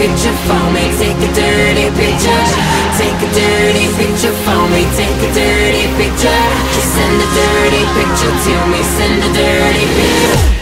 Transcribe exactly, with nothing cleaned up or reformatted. picture for me, take a dirty picture. Take a dirty picture for me, take a dirty picture. Just send a dirty picture to me, send a dirty picture.